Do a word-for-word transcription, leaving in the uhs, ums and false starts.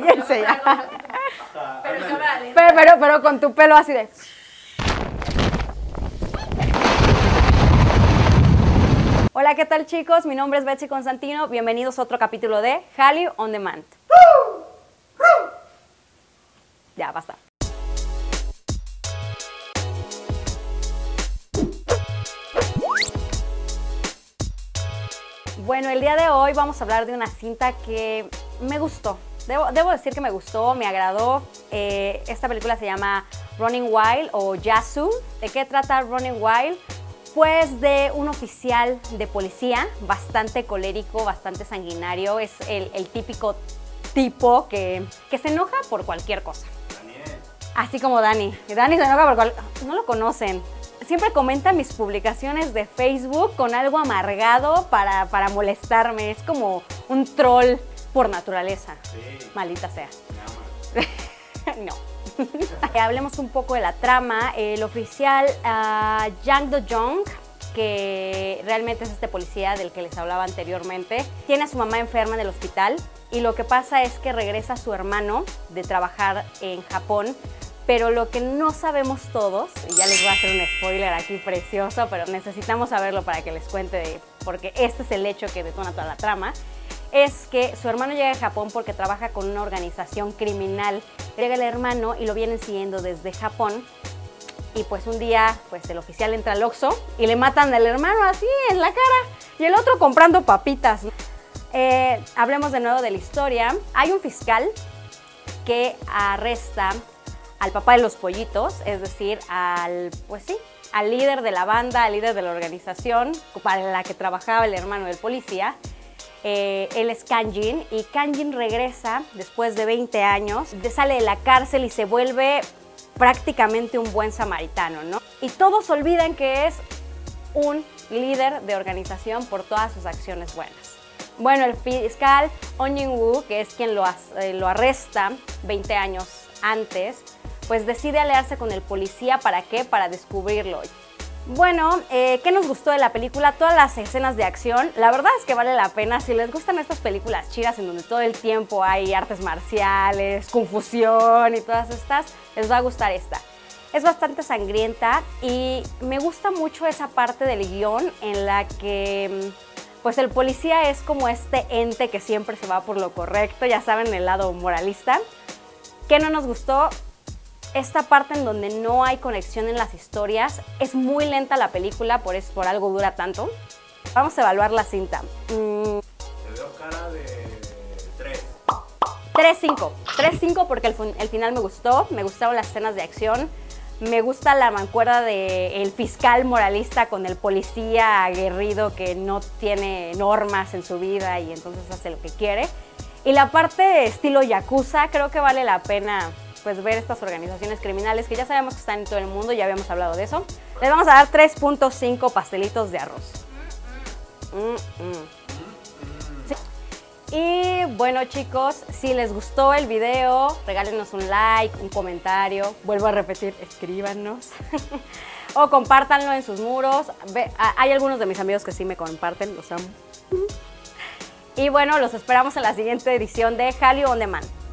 cállense ya. Pero, pero, pero con tu pelo así de... Hola, ¿qué tal chicos? Mi nombre es Betsy Constantino. Bienvenidos a otro capítulo de Hallyu On Demand. Ya, basta. Bueno, el día de hoy vamos a hablar de una cinta que me gustó. Debo, debo decir que me gustó, me agradó. Eh, esta película se llama Running Wild o Yasu. ¿De qué trata Running Wild? Pues de un oficial de policía bastante colérico, bastante sanguinario. Es el, el típico tipo que, que se enoja por cualquier cosa. Daniel. Así como Dani. Dani se enoja por cualquier cosa. No lo conocen. Siempre comenta mis publicaciones de Facebook con algo amargado para, para molestarme. Es como un troll por naturaleza. Sí. Maldita sea. No. Hablemos un poco de la trama. El oficial uh, Yang Do Jong, que realmente es este policía del que les hablaba anteriormente, tiene a su mamá enferma en el hospital y lo que pasa es que regresa su hermano de trabajar en Japón. Pero lo que no sabemos todos, y ya les voy a hacer un spoiler aquí precioso, pero necesitamos saberlo para que les cuente, de, porque este es el hecho que detona toda la trama, es que su hermano llega a Japón porque trabaja con una organización criminal. Llega el hermano y lo vienen siguiendo desde Japón. Y pues un día pues el oficial entra al Oxxo y le matan al hermano así en la cara y el otro comprando papitas. Eh, hablemos de nuevo de la historia. Hay un fiscal que arresta al papá de los pollitos, es decir, al, pues sí, al líder de la banda, al líder de la organización para la que trabajaba el hermano del policía. Eh, él es Kanjin y Kanjin regresa después de veinte años, sale de la cárcel y se vuelve prácticamente un buen samaritano, ¿no? Y todos olvidan que es un líder de organización por todas sus acciones buenas. Bueno, el fiscal Ongin Wu, que es quien lo, eh, lo arresta veinte años antes, pues decide aliarse con el policía, ¿para qué? Para descubrirlo. Bueno, eh, ¿qué nos gustó de la película? Todas las escenas de acción, la verdad es que vale la pena. Si les gustan estas películas chidas en donde todo el tiempo hay artes marciales, confusión y todas estas, les va a gustar esta. Es bastante sangrienta y me gusta mucho esa parte del guión en la que pues el policía es como este ente que siempre se va por lo correcto, ya saben, el lado moralista. ¿Qué no nos gustó? Esta parte en donde no hay conexión en las historias. Es muy lenta la película, por eso por algo dura tanto. Vamos a evaluar la cinta. Mm. Te veo cara de tres. tres cinco. tres cinco porque el, el final me gustó, me gustaron las escenas de acción, me gusta la mancuerda del fiscal moralista con el policía aguerrido que no tiene normas en su vida y entonces hace lo que quiere. Y la parte estilo yakuza, creo que vale la pena pues ver estas organizaciones criminales que ya sabemos que están en todo el mundo, ya habíamos hablado de eso. Les vamos a dar tres punto cinco pastelitos de arroz. Mm-mm. Sí. Y bueno chicos, si les gustó el video, regálenos un like, un comentario, vuelvo a repetir, escríbanos. O compártanlo en sus muros. Ve, hay algunos de mis amigos que sí me comparten, los amo. Y bueno, los esperamos en la siguiente edición de Hallyu On Demand.